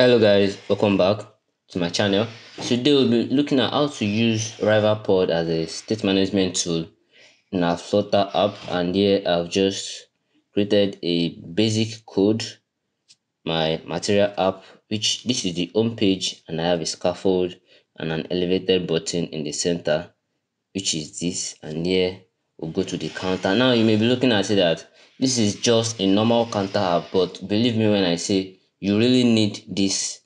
Hello guys, welcome back to my channel. Today we'll be looking at how to use Riverpod as a state management tool in our Flutter app. And here I've just created a basic code, my material app, which this is the home page, and I have a scaffold and an elevated button in the center, which is this. And here we'll go to the counter. Now you may be looking at it that this is just a normal counter app, but believe me when I say you really need this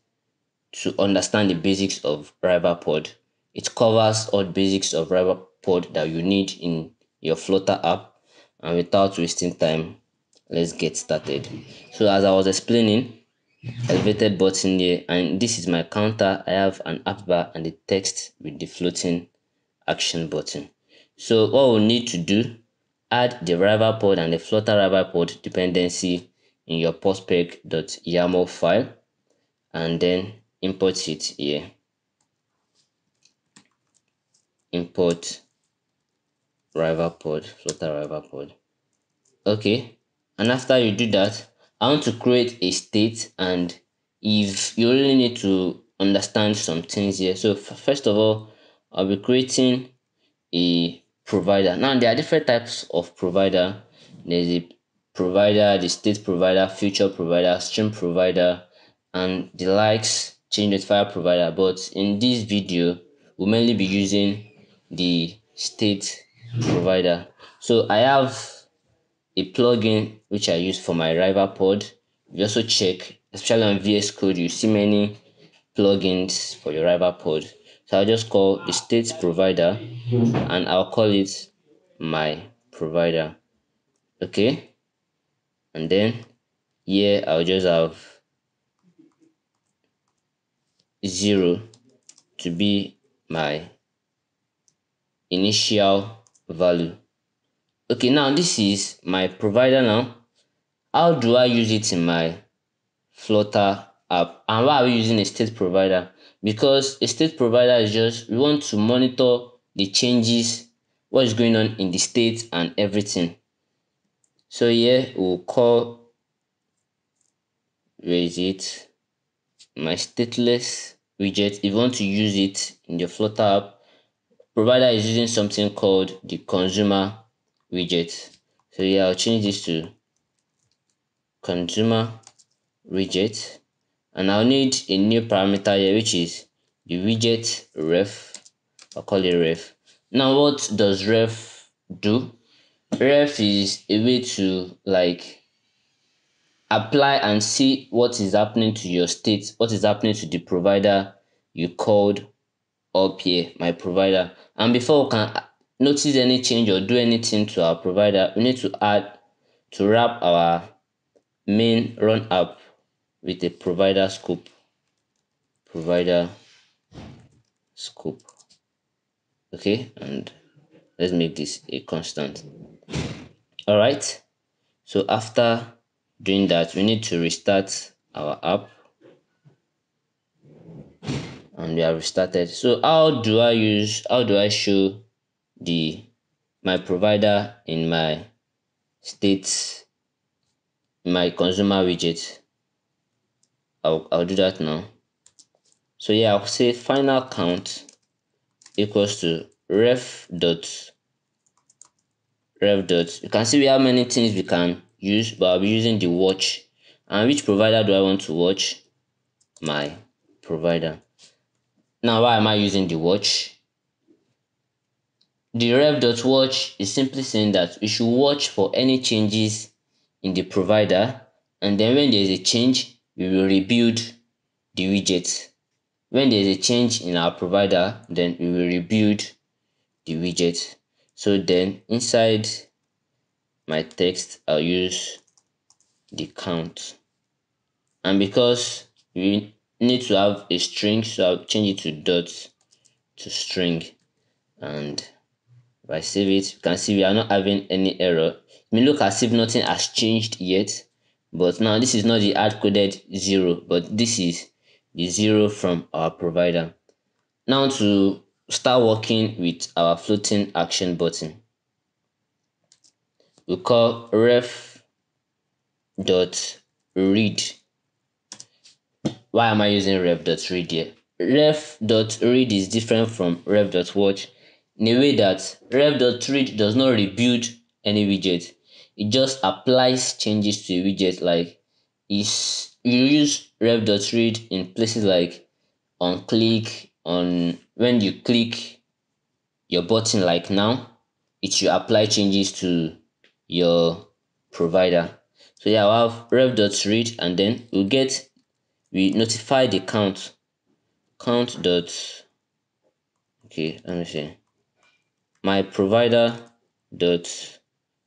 to understand the basics of Riverpod. It covers all basics of Riverpod that you need in your Flutter app. And without wasting time, let's get started. So as I was explaining, elevated button here, and this is my counter. I have an app bar and the text with the floating action button. So what we need to do, add the Riverpod and the Flutter Riverpod dependency in your pubspec.yaml file and then import it here. Import Riverpod, Flutter Riverpod. Okay, and after you do that, I want to create a state, and if you really need to understand some things here. So first of all, I'll be creating a provider. Now there are different types of provider. There's a provider, the state provider, future provider, stream provider, and the likes, change notifier provider. But in this video, we'll mainly be using the state provider. So I have a plugin which I use for my Riverpod. You also check, especially on VS Code, you see many plugins for your Riverpod. So I'll just call the state provider, and I'll call it my provider. Okay. And then here I'll just have 0 to be my initial value. Okay, now this is my provider. Now how do I use it in my Flutter app, and why are we using a state provider? Because a state provider is just, we want to monitor the changes, what is going on in the state and everything. So here we'll call, where is it, my stateless widget. If you want to use it in the Flutter app, provider is using something called the consumer widget. So yeah, I'll change this to consumer widget, and I'll need a new parameter here, which is the widget ref. I'll call it ref. Now what does ref do? Ref is a way to like apply and see what is happening to your state, what is happening to the provider you called up here, my provider. And before we can notice any change or do anything to our provider, we need to add, to wrap our main run app with a provider scope. Provider scope. Okay, and let's make this a constant. All right, so after doing that, we need to restart our app, and we are restarted. So how do I show my provider in my state, my consumer widget? I'll do that now. So yeah, I'll say final count equals to ref dot. You can see we have many things we can use, but I'll be using the watch. And which provider do I want to watch? My provider. Now why am I using the watch? The ref.watch is simply saying that we should watch for any changes in the provider, and then when there is a change, we will rebuild the widget. When there is a change in our provider, then we will rebuild the widget. So then inside my text, I'll use the count, and because we need to have a string, so I'll change it to dot to string. And if I save it, you can see we are not having any error. It may look as if nothing has changed yet, but now this is not the hard-coded 0, but this is the 0 from our provider. Now to start working with our floating action button, we call ref.read. Why am I using ref.read here? Ref.read is different from ref.watch in a way that ref.read does not rebuild any widget. It just applies changes to a widget. Like you use ref.read in places like on click, on when you click your button like now, it should apply changes to your provider. So yeah, I'll have ref.read and then we notify the count dot, okay, let me see, my provider dot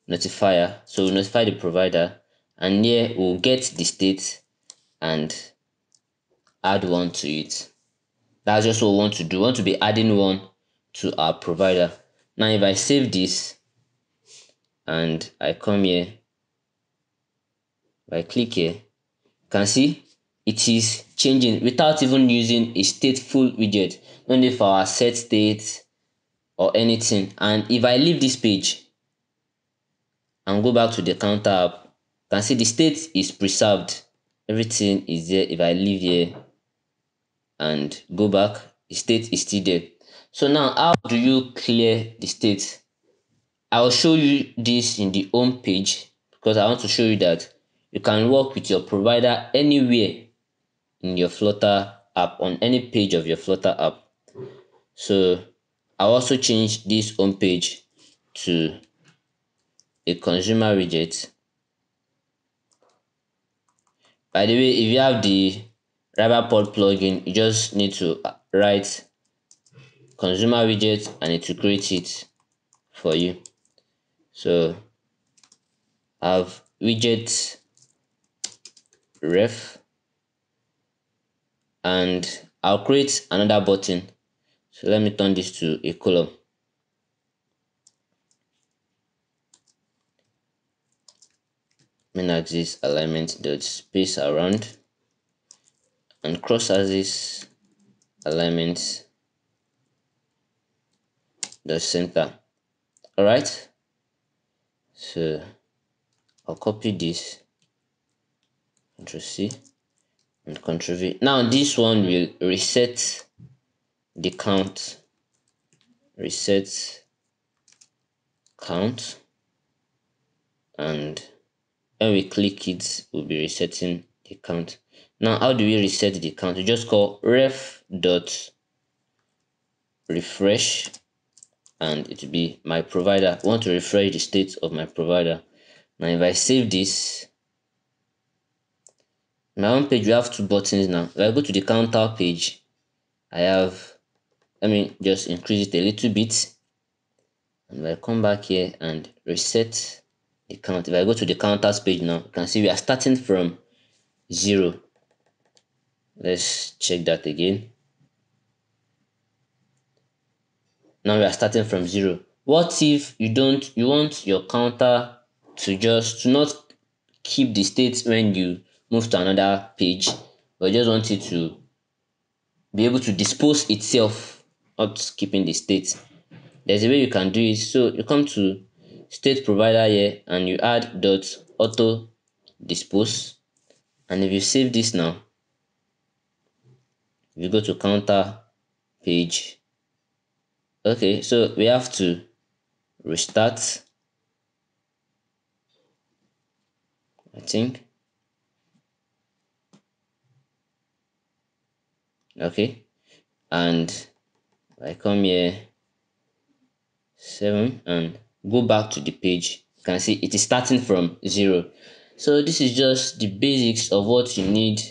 notifier. So we'll notify the provider, and here we'll get the state and add one to it. That's just what we want to do. We want to be adding one to our provider. Now if I save this and I come here, if I click here, you can see it is changing without even using a stateful widget. No need for our set state or anything. And if I leave this page and go back to the counter app, you can see the state is preserved. Everything is there. If I leave here and go back, the state is still there. So now how do you clear the state? I'll show you this in the home page because I want to show you that you can work with your provider anywhere in your Flutter app, on any page of your Flutter app. So I also changed this home page to a consumer widget. By the way, if you have the Riverpod plugin, you just need to write consumer widget and it will create it for you. So I have widget ref and I'll create another button. So let me turn this to a column. Main axis alignment dot space around and cross axis alignment dot center. Alright. So I'll copy this. Ctrl C and Ctrl V. Now this one will reset the count. Reset count, and when we click it, we'll be resetting the count. Now how do we reset the count? We just call ref.refresh and it will be my provider. I want to refresh the state of my provider. Now if I save this, my home page, we have two buttons now. If I go to the counter page, I have, let me just increase it a little bit. And I come back here and reset the count. If I go to the counters page now, you can see we are starting from 0. Let's check that again. Now we are starting from 0. What if you want your counter to not keep the state when you move to another page, but just want it to be able to dispose itself, not keeping the state? There's a way you can do it. So you come to state provider here and you add dot auto dispose. And if you save this now, you go to counter page. Okay, so we have to restart, I think. Okay, and I come here 7 and go back to the page. You can see it is starting from 0. So this is just the basics of what you need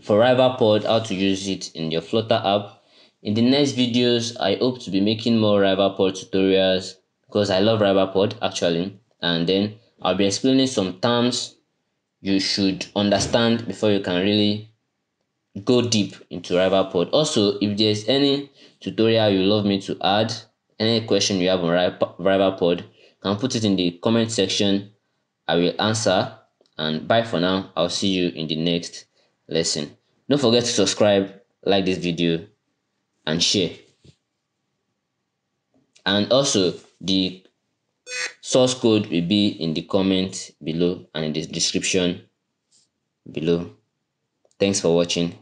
for Riverpod, how to use it in your Flutter app. In the next videos, I hope to be making more Riverpod tutorials because I love Riverpod actually, and then I'll be explaining some terms you should understand before you can really go deep into Riverpod. Also, if there's any tutorial you love me to add, any question you have on Riverpod, you can put it in the comment section. I will answer, and bye for now. I'll see you in the next lesson. Don't forget to subscribe, like this video, and share. And also, the source code will be in the comment below and in the description below. Thanks for watching.